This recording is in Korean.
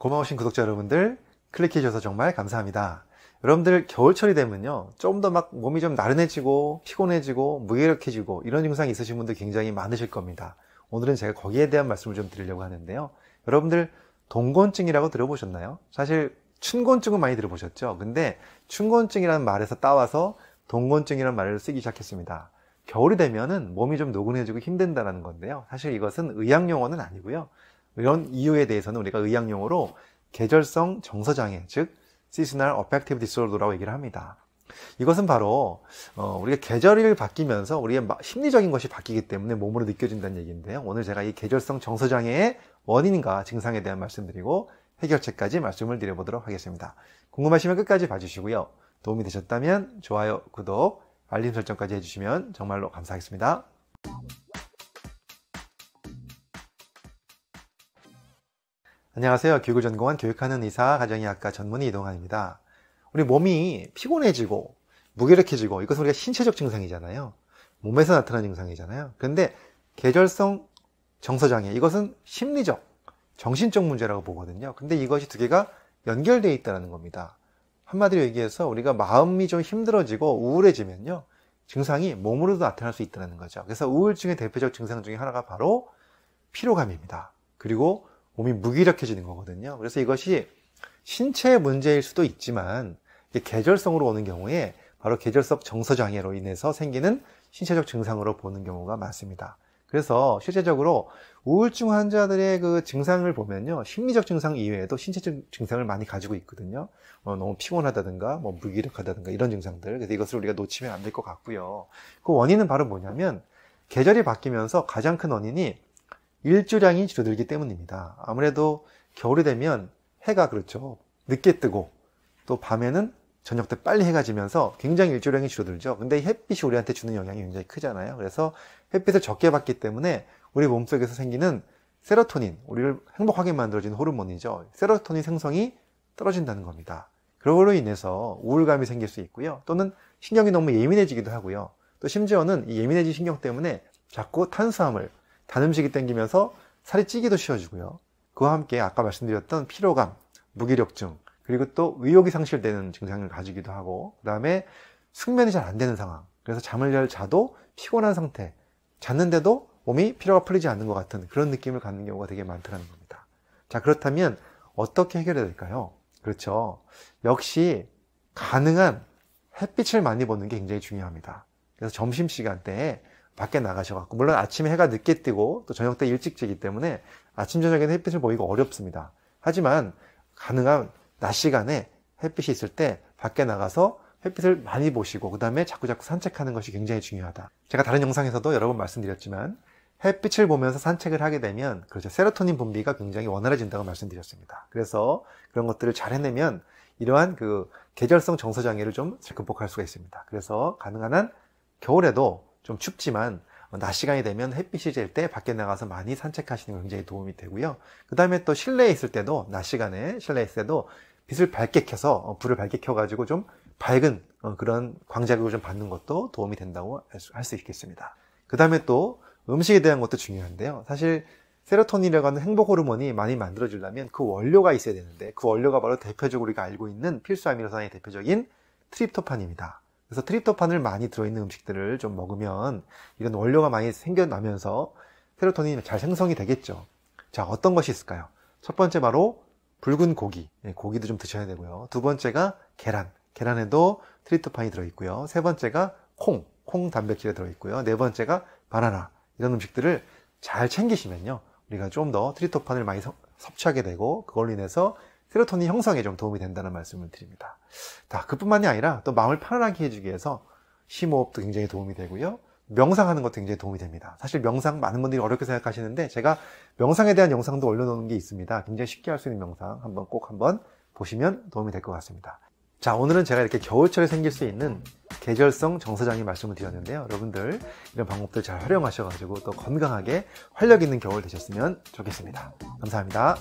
고마우신 구독자 여러분들, 클릭해 주셔서 정말 감사합니다. 여러분들 겨울철이 되면요, 좀 더 막 몸이 좀 나른해지고 피곤해지고 무기력해지고 이런 증상이 있으신 분들 굉장히 많으실 겁니다. 오늘은 제가 거기에 대한 말씀을 좀 드리려고 하는데요, 여러분들 동곤증이라고 들어보셨나요? 사실 춘곤증은 많이 들어보셨죠? 근데 춘곤증이라는 말에서 따와서 동곤증이라는 말을 쓰기 시작했습니다. 겨울이 되면은 몸이 좀 노곤해지고 힘든다는 건데요, 사실 이것은 의학용어는 아니고요, 이런 이유에 대해서는 우리가 의학용어로 계절성 정서장애, 즉 Seasonal Affective Disorder라고 얘기를 합니다. 이것은 바로 우리가 계절이 바뀌면서 우리의 심리적인 것이 바뀌기 때문에 몸으로 느껴진다는 얘기인데요, 오늘 제가 이 계절성 정서장애의 원인과 증상에 대한 말씀드리고 해결책까지 말씀을 드려보도록 하겠습니다. 궁금하시면 끝까지 봐주시고요, 도움이 되셨다면 좋아요, 구독, 알림 설정까지 해주시면 정말로 감사하겠습니다. 안녕하세요. 교육을 전공한 교육하는 의사, 가정의학과 전문의 이동환입니다. 우리 몸이 피곤해지고 무기력해지고, 이것은 우리가 신체적 증상이잖아요. 몸에서 나타나는 증상이잖아요. 그런데 계절성 정서장애, 이것은 심리적, 정신적 문제라고 보거든요. 근데 이것이 두 개가 연결되어 있다는 겁니다. 한마디로 얘기해서 우리가 마음이 좀 힘들어지고 우울해지면요, 증상이 몸으로도 나타날 수 있다는 거죠. 그래서 우울증의 대표적 증상 중에 하나가 바로 피로감입니다. 그리고 몸이 무기력해지는 거거든요. 그래서 이것이 신체의 문제일 수도 있지만 계절성으로 오는 경우에 바로 계절성 정서장애로 인해서 생기는 신체적 증상으로 보는 경우가 많습니다. 그래서 실제적으로 우울증 환자들의 그 증상을 보면요, 심리적 증상 이외에도 신체적 증상을 많이 가지고 있거든요. 너무 피곤하다든가 뭐 무기력하다든가 이런 증상들, 그래서 이것을 우리가 놓치면 안 될 것 같고요. 그 원인은 바로 뭐냐면, 계절이 바뀌면서 가장 큰 원인이 일조량이 줄어들기 때문입니다. 아무래도 겨울이 되면 해가, 그렇죠, 늦게 뜨고 또 밤에는 저녁 때 빨리 해가 지면서 굉장히 일조량이 줄어들죠. 근데 햇빛이 우리한테 주는 영향이 굉장히 크잖아요. 그래서 햇빛을 적게 받기 때문에 우리 몸속에서 생기는 세로토닌, 우리를 행복하게 만들어주는 호르몬이죠, 세로토닌 생성이 떨어진다는 겁니다. 그걸로 인해서 우울감이 생길 수 있고요, 또는 신경이 너무 예민해지기도 하고요, 또 심지어는 이 예민해진 신경 때문에 자꾸 탄수화물, 단 음식이 땡기면서 살이 찌기도 쉬워지고요, 그와 함께 아까 말씀드렸던 피로감, 무기력증, 그리고 또 의욕이 상실되는 증상을 가지기도 하고, 그 다음에 숙면이 잘 안 되는 상황, 그래서 잠을 잘 자도 피곤한 상태, 잤는데도 몸이 피로가 풀리지 않는 것 같은 그런 느낌을 갖는 경우가 되게 많다는 겁니다. 자, 그렇다면 어떻게 해결해야 될까요? 그렇죠, 역시 가능한 햇빛을 많이 보는 게 굉장히 중요합니다. 그래서 점심시간 때에 밖에 나가셔갖고, 물론 아침에 해가 늦게 뜨고 또 저녁 때 일찍 지기 때문에 아침 저녁에는 햇빛을 보기가 어렵습니다. 하지만 가능한 낮 시간에 햇빛이 있을 때 밖에 나가서 햇빛을 많이 보시고, 그 다음에 자꾸자꾸 산책하는 것이 굉장히 중요하다. 제가 다른 영상에서도 여러 번 말씀드렸지만, 햇빛을 보면서 산책을 하게 되면, 그렇죠, 세로토닌 분비가 굉장히 원활해진다고 말씀드렸습니다. 그래서 그런 것들을 잘 해내면 이러한 그 계절성 정서장애를 좀 잘 극복할 수가 있습니다. 그래서 가능한 한 겨울에도 좀 춥지만 낮 시간이 되면 햇빛이 질 때 밖에 나가서 많이 산책하시는 게 굉장히 도움이 되고요, 그 다음에 또 실내에 있을 때도, 낮 시간에 실내에 있을 때도 빛을 밝게 켜서, 불을 밝게 켜가지고 좀 밝은 그런 광자극을 좀 받는 것도 도움이 된다고 할 수 있겠습니다. 그 다음에 또 음식에 대한 것도 중요한데요, 사실 세로토닌이라고 하는 행복 호르몬이 많이 만들어지려면 그 원료가 있어야 되는데, 그 원료가 바로 대표적으로 우리가 알고 있는 필수 아미노산의 대표적인 트립토판입니다. 그래서 트립토판을 많이 들어있는 음식들을 좀 먹으면 이런 원료가 많이 생겨나면서 세로토닌이 잘 생성이 되겠죠. 자, 어떤 것이 있을까요? 첫 번째 바로 붉은 고기, 고기도 좀 드셔야 되고요, 두 번째가 계란, 계란에도 트립토판이 들어있고요, 세 번째가 콩, 콩 단백질에 들어있고요, 네 번째가 바나나, 이런 음식들을 잘 챙기시면요, 우리가 좀 더 트립토판을 많이 섭취하게 되고, 그걸로 인해서 세로토닌 형성에 좀 도움이 된다는 말씀을 드립니다. 자, 그뿐만이 아니라 또 마음을 편안하게 해주기 위해서 심호흡도 굉장히 도움이 되고요, 명상하는 것도 굉장히 도움이 됩니다. 사실 명상 많은 분들이 어렵게 생각하시는데, 제가 명상에 대한 영상도 올려놓은 게 있습니다. 굉장히 쉽게 할 수 있는 명상 꼭 한번 보시면 도움이 될 것 같습니다. 자, 오늘은 제가 이렇게 겨울철에 생길 수 있는 계절성 정서장애 말씀을 드렸는데요, 여러분들 이런 방법들 잘 활용하셔가지고 또 건강하게 활력 있는 겨울 되셨으면 좋겠습니다. 감사합니다.